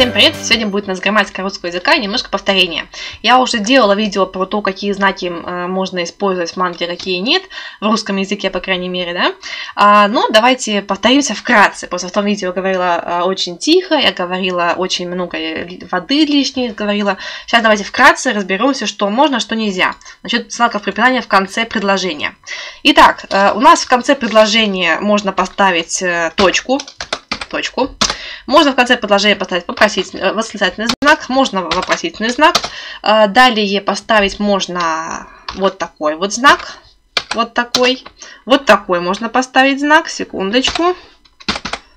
Всем привет! Сегодня будет у нас грамматика русского языка и немножко повторения. Я уже делала видео про то, какие знаки можно использовать в манге, какие нет, в русском языке, по крайней мере, да. Но давайте повторимся вкратце. Просто в том видео я говорила очень тихо, я говорила очень много воды лишней, говорила. Сейчас давайте вкратце разберемся, что можно, что нельзя. Насчет знаков препинания в конце предложения. Итак, у нас в конце предложения можно поставить точку. Можно в конце предложения поставить восклицательный знак, можно вопросительный знак. Далее поставить можно вот такой вот знак. Вот такой можно поставить знак. Секундочку.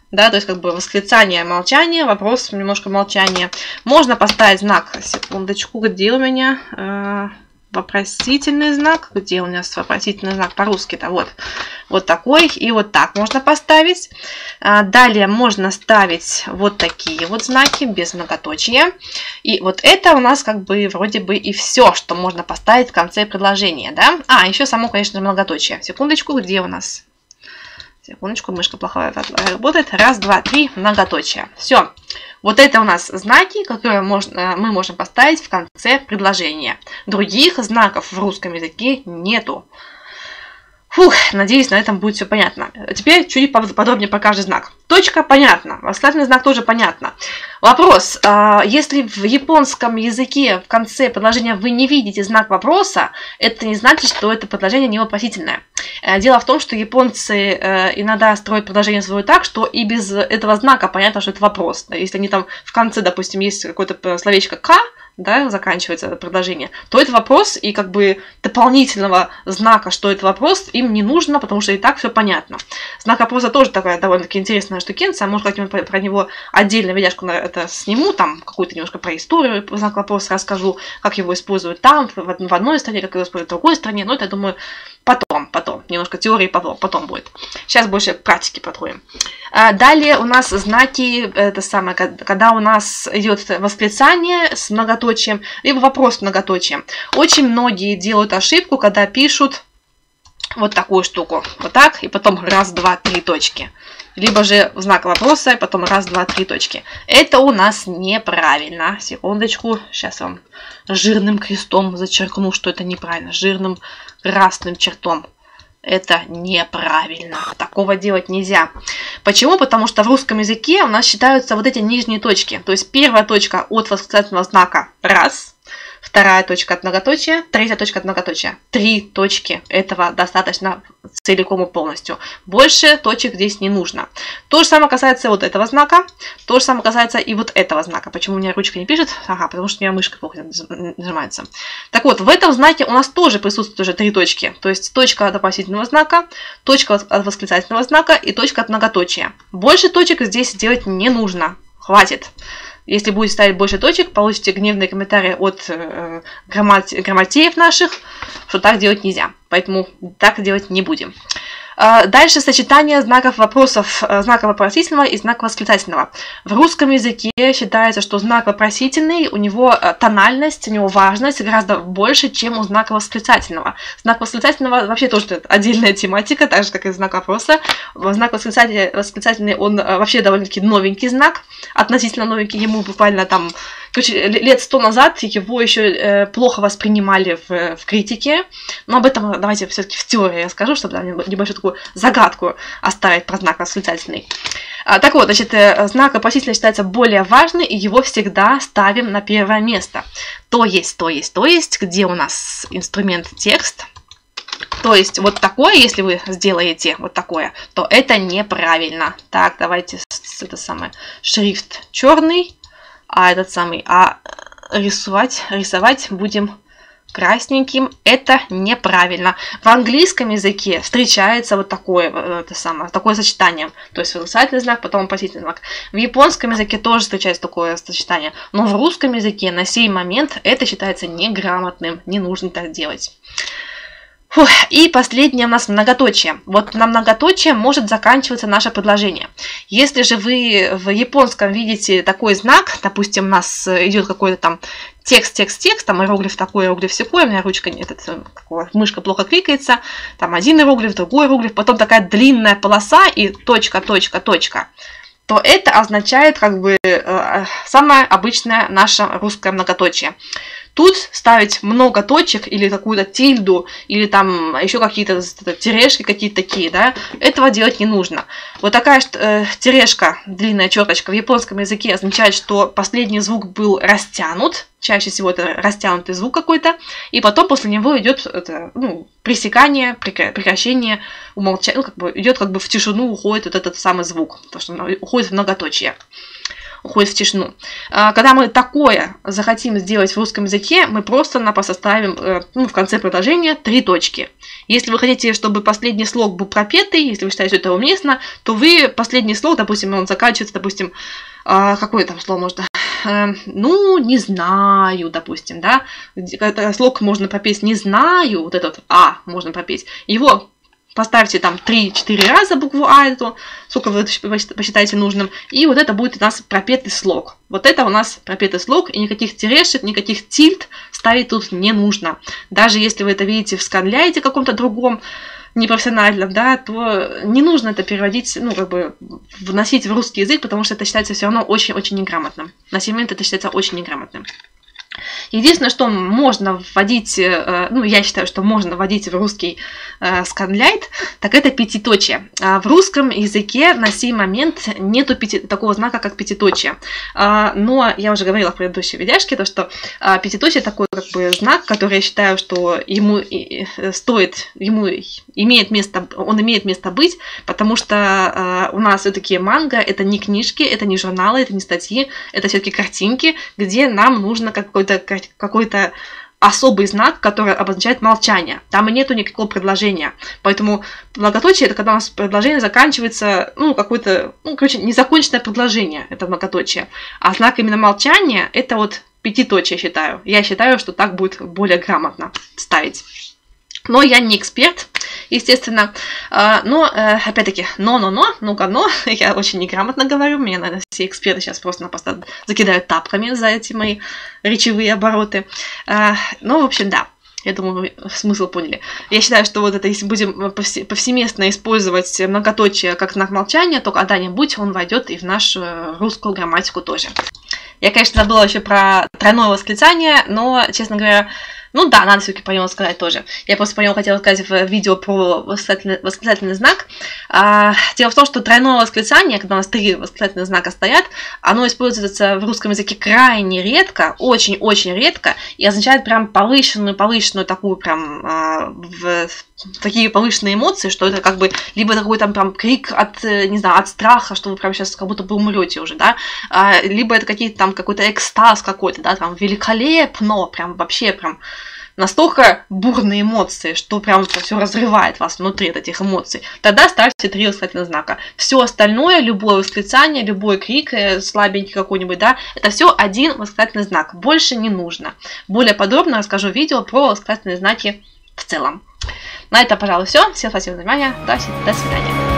Да, то есть как бы восклицание, молчание, вопрос, немножко молчания. Можно поставить знак. Секундочку, где у меня вопросительный знак? Где у нас вопросительный знак по-русски-то? Вот. Вот такой и вот так можно поставить. Далее можно ставить вот такие вот знаки без многоточия. И вот это у нас как бы вроде бы и все, что можно поставить в конце предложения, да? А, еще само, конечно, многоточие. Секундочку, где у нас? Секундочку, мышка плохая работает. Раз, два, три, многоточие. Все. Вот это у нас знаки, которые мы можем поставить в конце предложения. Других знаков в русском языке нету. Фух, надеюсь, на этом будет все понятно. Теперь чуть подробнее про каждый знак. Точка понятна, восклицательный знак тоже понятно. Вопрос. Если в японском языке в конце предложения вы не видите знак вопроса, это не значит, что это предложение не вопросительное. Дело в том, что японцы иногда строят предложение свое так, что и без этого знака понятно, что это вопрос. Если они там в конце, допустим, есть какое-то словечко «ка», да, заканчивается предложение, то это вопрос, и как бы дополнительного знака, что это вопрос, им не нужно, потому что и так все понятно. Знак вопроса тоже такая довольно-таки интересная штукенция, может, как-нибудь про него отдельно видяшку это сниму, там какую-то немножко про историю знак вопроса расскажу, как его используют там, в одной стране, как его используют в другой стране, но это, я думаю, потом, немножко теории потом будет. Сейчас больше практики подходим. Далее у нас знаки, это самое, когда у нас идет восклицание с многоточием, либо вопрос с многоточием. Очень многие делают ошибку, когда пишут вот такую штуку. Вот так, и потом раз, два, три точки. Либо же знак вопроса, и потом раз, два, три точки. Это у нас неправильно. Секундочку, сейчас вам жирным крестом зачеркну, что это неправильно. Жирным красным чертом. Это неправильно. Такого делать нельзя. Почему? Потому что в русском языке у нас считаются вот эти нижние точки. То есть первая точка от восклицательного знака раз, вторая точка от многоточия, третья точка от многоточия. Три точки. Этого достаточно целиком и полностью. Больше точек здесь не нужно. То же самое касается вот этого знака. То же самое касается и вот этого знака. Почему у меня ручка не пишет? Ага, потому что у меня мышка плохо нажимается. Так вот, в этом знаке у нас тоже присутствуют уже три точки. То есть точка от вопросительного знака, точка от восклицательного знака и точка от многоточия. Больше точек здесь делать не нужно. Хватит. Если будете ставить больше точек, получите гневные комментарии от грамотеев наших, что так делать нельзя. Поэтому так делать не будем. Дальше сочетание знаков вопросов, знака вопросительного и знака восклицательного. В русском языке считается, что знак вопросительный, у него тональность, у него важность гораздо больше, чем у знака восклицательного. Знак восклицательного вообще тоже отдельная тематика, так же, как и знак вопроса. Знак восклицательный, он вообще довольно-таки новенький знак, относительно новенький, ему буквально там, короче, лет 100 назад его еще плохо воспринимали в критике, но об этом давайте все-таки в теории расскажу, чтобы небольшой такую загадку оставить про знак восклицательный. Так вот, значит, знак вопросительный считается более важным, и его всегда ставим на первое место. То есть, где у нас инструмент текст. То есть, вот такое, если вы сделаете вот такое, то это неправильно. Так, давайте шрифт черный, а этот самый, рисовать будем красненьким. Это неправильно. В английском языке встречается вот такое, такое сочетание. То есть восклицательный знак, потом вопросительный знак. В японском языке тоже встречается такое сочетание. Но в русском языке на сей момент это считается неграмотным. Не нужно так делать. Фух, и последнее у нас многоточие. Вот на многоточие может заканчиваться наше предложение. Если же вы в японском видите такой знак, допустим, у нас идет какой-то там текст, там иероглиф такой, иероглиф-сякой, у меня ручка, мышка плохо кликается, там один иероглиф, другой иероглиф, потом такая длинная полоса и точка. то это означает как бы самое обычное наше русское многоточие. Тут ставить много точек или какую-то тильду, или там еще какие-то терешки какие-то такие, да, этого делать не нужно. Вот такая терешка, длинная черточка в японском языке означает, что последний звук был растянут, чаще всего это растянутый звук какой-то, и потом после него идет это, ну, пресекание, прекращение, умолчание, ну, как бы идет как бы в тишину, уходит вот этот самый звук, потому что он уходит в многоточие. Уходит в тишину. Когда мы такое захотим сделать в русском языке, мы просто-напросто ставим в конце предложения три точки. Если вы хотите, чтобы последний слог был пропетый, если вы считаете, что это уместно, то вы последний слог, допустим, он заканчивается, допустим, какое там слово можно? Ну, не знаю, допустим, да? Слог можно пропеть «не знаю», вот этот «а» можно пропеть. Его поставьте там 3-4 раза букву А, эту, сколько вы посчитаете нужным, и вот это будет у нас пропетый слог. Вот это у нас пропетый слог, и никаких терешек, никаких тильд ставить тут не нужно. Даже если вы это видите в сканляйте каком-то другом, непрофессиональном, да, то не нужно это переводить, ну, как бы, вносить в русский язык, потому что это считается все равно очень-очень неграмотным. На сей момент это считается очень неграмотным. Единственное, что можно вводить, ну, я считаю, что можно вводить в русский сканляйт, так это пятиточие. В русском языке на сей момент нету такого знака, как пятиточие. Но я уже говорила в предыдущей видяшке, то, что пятиточие такой как бы знак, который я считаю, что ему стоит, ему имеет место, он имеет место быть, потому что у нас все-таки манга, это не книжки, это не журналы, это не статьи, это все-таки картинки, где нам нужно какой-то особый знак, который обозначает молчание. Там и нету никакого предложения. Поэтому многоточие — это когда у нас предложение заканчивается, ну, какое-то, ну, короче, незаконченное предложение, это многоточие. А знак именно молчания — это вот пятиточие, считаю. Я считаю, что так будет более грамотно ставить. Но я не эксперт, естественно. Но, опять-таки, но, я очень неграмотно говорю. Меня, наверное, все эксперты сейчас просто-напросто закидают тапками за эти мои речевые обороты. Но, в общем, да. Я думаю, вы смысл поняли. Я считаю, что вот это, если будем повсеместно использовать многоточие как знак молчания, то когда-нибудь он войдет и в нашу русскую грамматику тоже. Я, конечно, забыла еще про тройное восклицание, но, честно говоря, ну да, надо все-таки про него сказать тоже. Я просто про него хотела сказать в видео про восклицательный знак. Дело в том, что тройное восклицание, когда у нас три восклицательных знака стоят, оно используется в русском языке крайне редко, очень-очень редко, и означает прям повышенную такую прям такие повышенные эмоции, что это как бы либо такой там прям крик от, не знаю, от страха, что вы прям сейчас как будто бы умрете уже, да, либо это какие-то там какой-то экстаз какой-то, да, там великолепно, прям вообще прям настолько бурные эмоции, что прям все разрывает вас внутри от этих эмоций, тогда ставьте три восклицательных знака. Все остальное, любое восклицание, любой крик, слабенький какой-нибудь, да, это все один восклицательный знак. Больше не нужно. Более подробно расскажу в видео про восклицательные знаки в целом. На этом, пожалуй, все. Всем спасибо за внимание. До свидания.